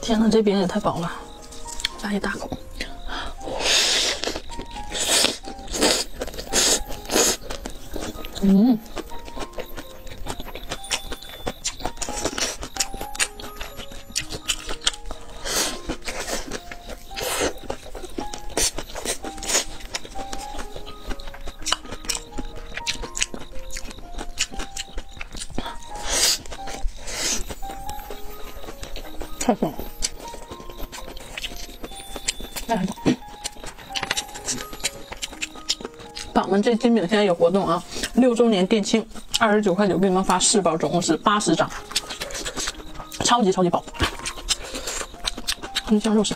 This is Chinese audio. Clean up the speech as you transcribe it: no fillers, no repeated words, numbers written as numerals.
天哪，这饼也太薄了，来一大口。太爽了。 咱们这金饼现在有活动啊，6周年店庆，29.9块给你们发4包，总共是80张，超级超级薄，很像肉丝。